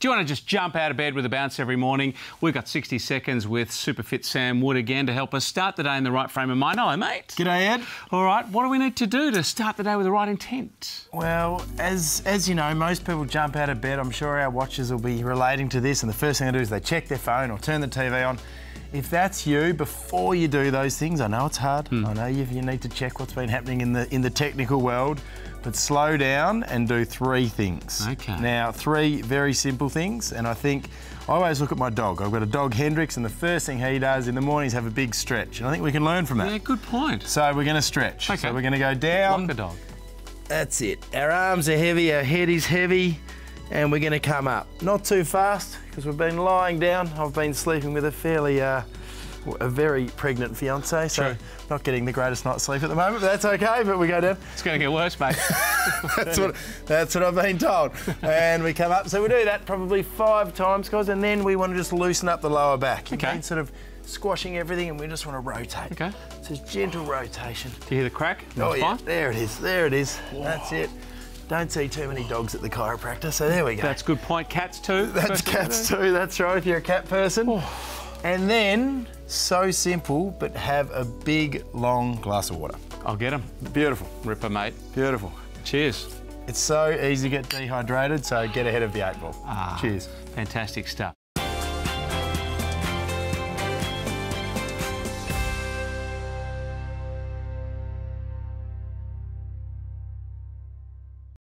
Do you want to just jump out of bed with a bounce every morning? We've got 60 seconds with SuperFit Sam Wood again to help us start the day in the right frame of mind. Hello, mate. G'day, Ed. All right, what do we need to do to start the day with the right intent? Well, as you know, most people jump out of bed. I'm sure our watches will be relating to this, and the first thing they do is they check their phone or turn the TV on. If that's you, before you do those things, I know it's hard. I know you need to check what's been happening in the technical world, but slow down and do three things. Okay. Now, three very simple things, and I think I always look at my dog. I've got a dog, Hendrix, and the first thing he does in the morning is have a big stretch, and I think we can learn from that. Yeah, good point. So we're going to stretch. Okay. So we're going to go down. Like a dog. That's it. Our arms are heavy, our head is heavy, and we're going to come up. Not too fast, because we've been lying down. I've been sleeping with a fairly, a very pregnant fiancé, so not getting the greatest night's sleep at the moment, but that's okay, but we go down. It's going to get worse, mate. that's what I've been told. And we come up, so we do that probably 5 times, guys, and then we want to just loosen up the lower back. Okay. And sort of squashing everything, and we just want to rotate. Okay. It's a gentle rotation. Do you hear the crack? Oh, yeah. There it is, there it is. Whoa. That's it. Don't see too many dogs at the chiropractor, so there we go. That's a good point. Cats too. That's cats too, that's right, if you're a cat person. Oh. And then, so simple, but have a big, long glass of water. I'll get them. Beautiful. Ripper, mate. Beautiful. Cheers. It's so easy to get dehydrated, so get ahead of the 8 ball. Ah, cheers. Fantastic stuff.